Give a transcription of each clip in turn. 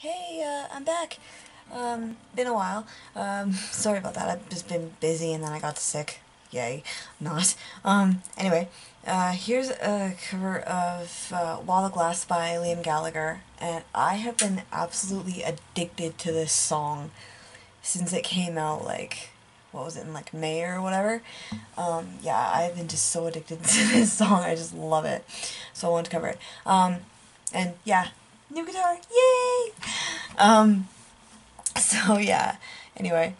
Hey, I'm back. Been a while. Sorry about that, I've just been busy and then I got sick. Yay. Not. Anyway, here's a cover of Wall of Glass by Liam Gallagher, and I have been absolutely addicted to this song since it came out, like, what was it, in like May or whatever? Yeah, I've been just so addicted to this song, I just love it. So I wanted to cover it. And yeah, new guitar, yay! So yeah, anyway,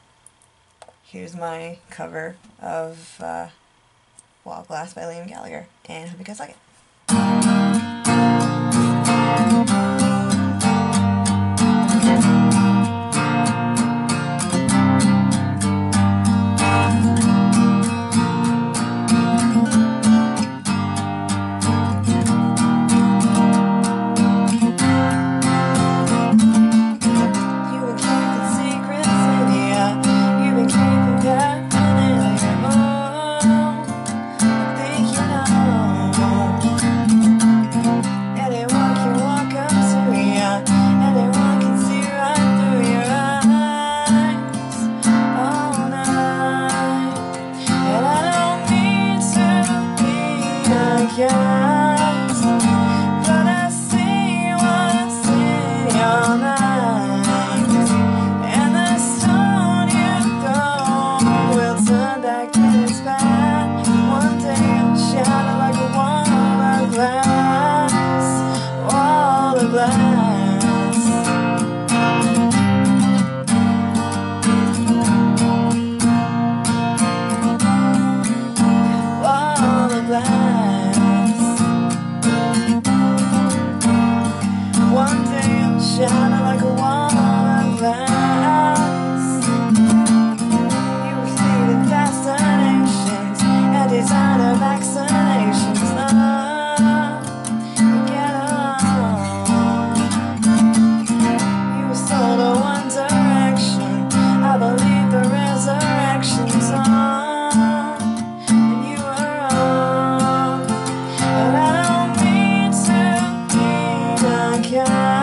here's my cover of Wall of Glass by Liam Gallagher, and hope you guys like it. Shining like a wall of glass. You were saving fascinations and designer vaccinations. Oh, get on. You were sold a one direction. I believe the resurrection's on, and you were wrong. And I don't mean to be unkind.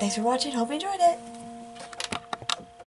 Thanks for watching, hope you enjoyed it!